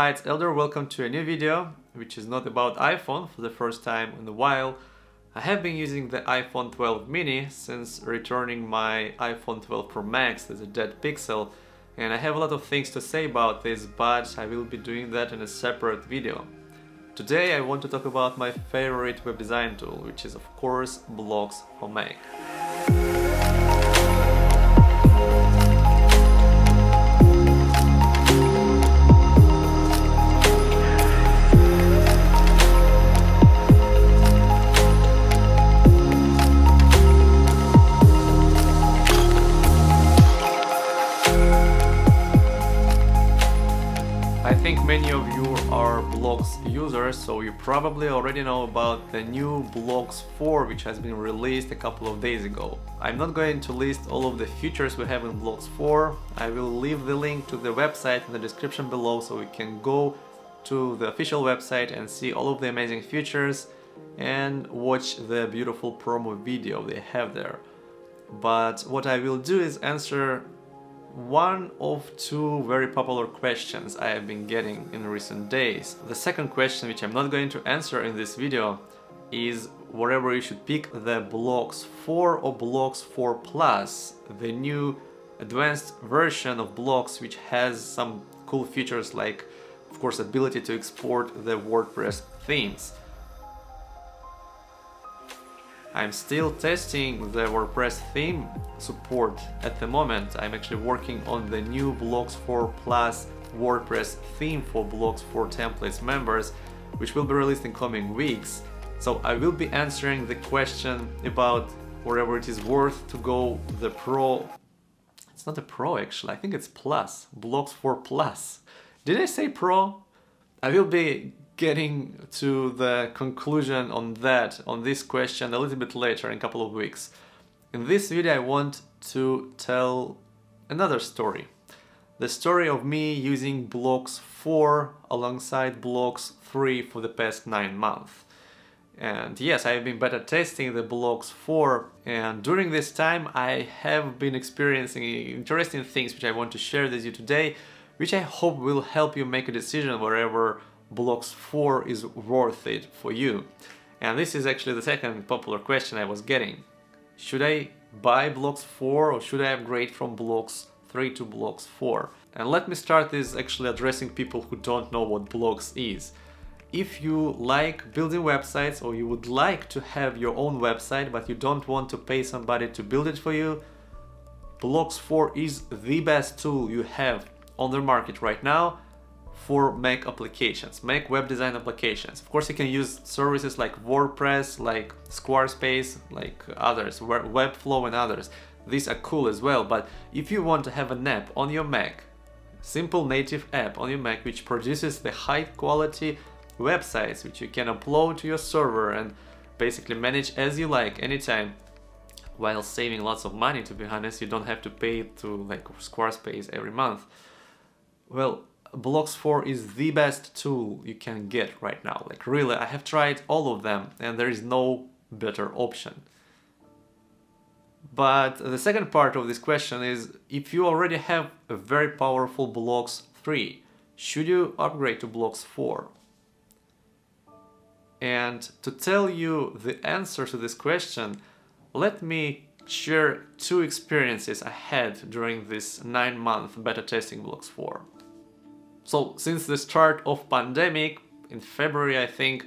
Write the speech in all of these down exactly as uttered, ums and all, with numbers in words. Hi, it's Elder, welcome to a new video, which is not about iPhone for the first time in a while. I have been using the iPhone twelve mini since returning my iPhone twelve Pro Max as a dead pixel, and I have a lot of things to say about this, but I will be doing that in a separate video. Today I want to talk about my favorite web design tool, which is of course Blocs for Mac. I think many of you are Blocs users, so you probably already know about the new Blocs four, which has been released a couple of days ago. I'm not going to list all of the features we have in Blocs four. I will leave the link to the website in the description below, so you can go to the official website and see all of the amazing features and watch the beautiful promo video they have there. But what I will do is answer one of two very popular questions I have been getting in recent days. The second question, which I'm not going to answer in this video, is whether you should pick the Blocs four or Blocs four Plus, the new advanced version of Blocs, which has some cool features like, of course, ability to export the WordPress themes. I'm still testing the WordPress theme support at the moment. I'm actually working on the new Blocs four Plus WordPress theme for Blocs four Templates members, which will be released in coming weeks. So I will be answering the question about whether it is worth to go the Pro. It's not a Pro actually, I think it's Plus, Blocs four Plus. Did I say Pro? I will be getting to the conclusion on that, on this question a little bit later in a couple of weeks. In this video I want to tell another story. The story of me using Blocs four alongside Blocs three for the past nine months. And yes, I've been beta testing the Blocs four, and during this time I have been experiencing interesting things which I want to share with you today, which I hope will help you make a decision wherever Blocs four is worth it for you. And this is actually the second popular question I was getting. Should I buy Blocs four or should I upgrade from Blocs three to Blocs four? And let me start this actually addressing people who don't know what Blocs is. If you like building websites, or you would like to have your own website but you don't want to pay somebody to build it for you, Blocs four is the best tool you have on the market right now for Mac applications, Mac web design applications. Of course, you can use services like WordPress, like Squarespace, like others, Webflow and others. These are cool as well, but if you want to have an app on your Mac, simple native app on your Mac, which produces the high quality websites, which you can upload to your server and basically manage as you like anytime, while saving lots of money, to be honest, you don't have to pay to like Squarespace every month. Well, Blocs four is the best tool you can get right now. Like really, I have tried all of them and there is no better option. But the second part of this question is, if you already have a very powerful Blocs three, should you upgrade to Blocs four? And to tell you the answer to this question, let me share two experiences I had during this nine month beta testing Blocs four. So since the start of pandemic, in February I think,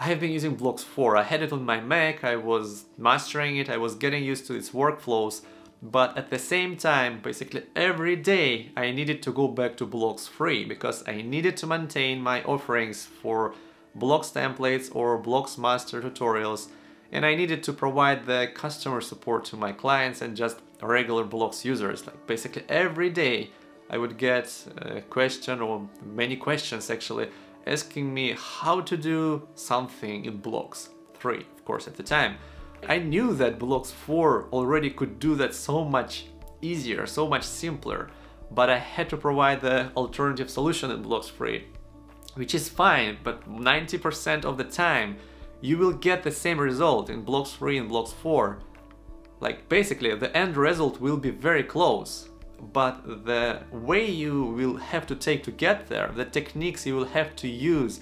I have been using Blocs four. I had it on my Mac, I was mastering it, I was getting used to its workflows, but at the same time, basically every day I needed to go back to Blocs three, because I needed to maintain my offerings for BlocsTemplates or Blocs Master tutorials, and I needed to provide the customer support to my clients and just regular Blocs users. Like basically every day I would get a question, or many questions actually, asking me how to do something in Blocs three, of course, at the time. I knew that Blocs four already could do that so much easier, so much simpler, but I had to provide the alternative solution in Blocs three, which is fine, but ninety percent of the time you will get the same result in Blocs three and Blocs four. Like basically the end result will be very close. but the way you will have to take to get there, the techniques you will have to use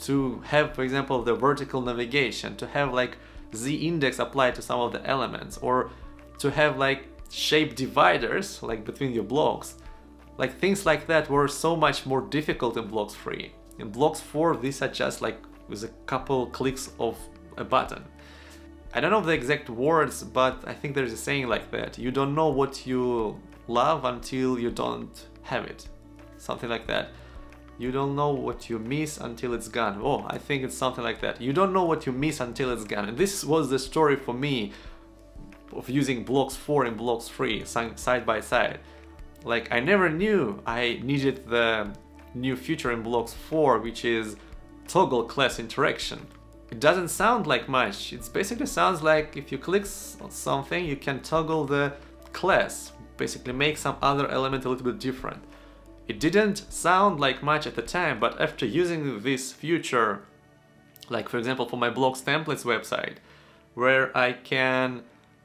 to have, for example, the vertical navigation, to have like z-index applied to some of the elements, or to have like shape dividers like between your blocks, like things like that were so much more difficult in Blocs three. In Blocs four, these are just like with a couple clicks of a button. I don't know the exact words, but I think there's a saying like that. You don't know what you love until you don't have it. Something like that. You don't know what you miss until it's gone. Oh, I think it's something like that. You don't know what you miss until it's gone. And this was the story for me of using Blocs four and Blocs three side by side. Like, I never knew I needed the new feature in Blocs four, which is toggle class interaction. It doesn't sound like much. It basically sounds like if you click on something, you can toggle the class, basically make some other element a little bit different. It didn't sound like much at the time, but after using this feature, like for example for my BlocsTemplates website, where I can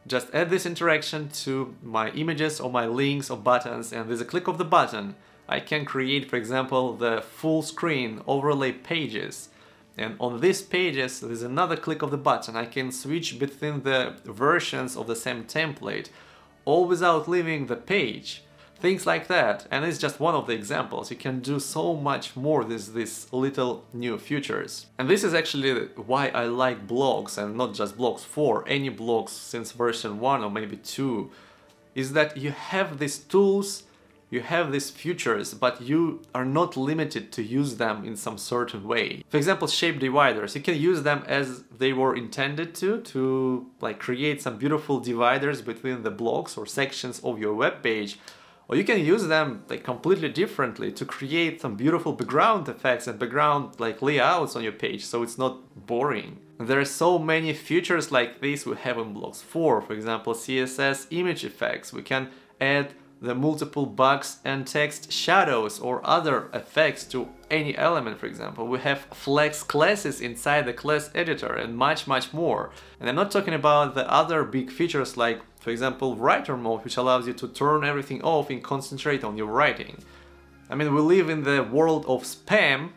just add this interaction to my images or my links or buttons, and with a click of the button, I can create, for example, the full screen overlay pages. And on these pages, there's another click of the button. I can switch between the versions of the same template, all without leaving the page. Things like that. And it's just one of the examples. You can do so much more with these little new features. And this is actually why I like Blocs, and not just Blocs four, any Blocs since version one or maybe two, is that you have these tools, you have these features, but you are not limited to use them in some certain way. For example, shape dividers. You can use them as they were intended to, to like create some beautiful dividers between the blocks or sections of your web page. Or you can use them like completely differently to create some beautiful background effects and background like layouts on your page, so it's not boring. There are so many features like this we have in Blocs four, for example, C S S image effects. We can add the multiple box and text shadows or other effects to any element, for example. We have flex classes inside the class editor and much, much more. And I'm not talking about the other big features like, for example, writer mode, which allows you to turn everything off and concentrate on your writing. I mean, we live in the world of spam.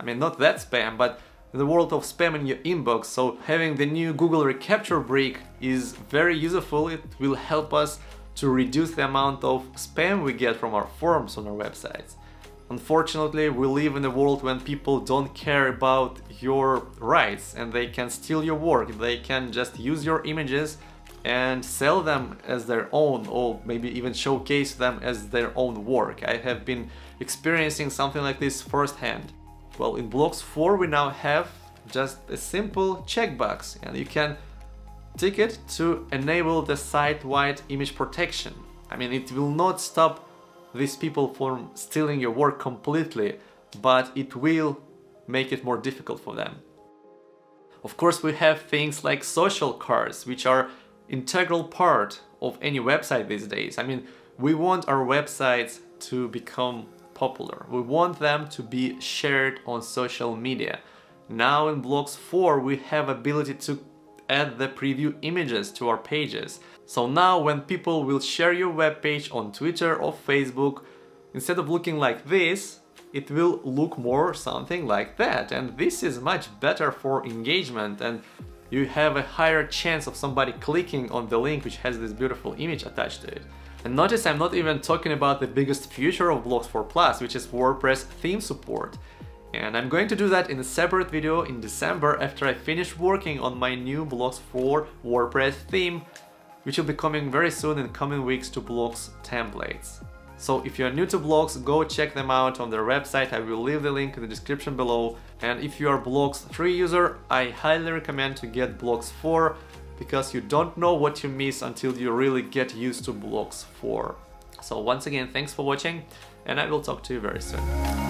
I mean, not that spam, but the world of spam in your inbox. So having the new Google reCAPTCHA brick is very useful. It will help us to reduce the amount of spam we get from our forms on our websites. Unfortunately, we live in a world when people don't care about your rights and they can steal your work, they can just use your images and sell them as their own, or maybe even showcase them as their own work. I have been experiencing something like this firsthand. Well, in Blocs four we now have just a simple checkbox, and you can tick it to enable the site-wide image protection. I mean, it will not stop these people from stealing your work completely, but it will make it more difficult for them. Of course, we have things like social cards, which are integral part of any website these days. I mean, we want our websites to become popular. We want them to be shared on social media. Now in Blocs four, we have ability to add the preview images to our pages. So now when people will share your web page on Twitter or Facebook, instead of looking like this, it will look more something like that. And this is much better for engagement, and you have a higher chance of somebody clicking on the link which has this beautiful image attached to it. And notice I'm not even talking about the biggest feature of Blocs four plus, which is WordPress theme support. And I'm going to do that in a separate video in December after I finish working on my new Blocs four WordPress theme, which will be coming very soon in coming weeks to BlocsTemplates. So if you're new to Blocs, go check them out on their website. I will leave the link in the description below. And if you are Blocs three user, I highly recommend to get Blocs four, because you don't know what you miss until you really get used to Blocs four. So once again, thanks for watching, and I will talk to you very soon.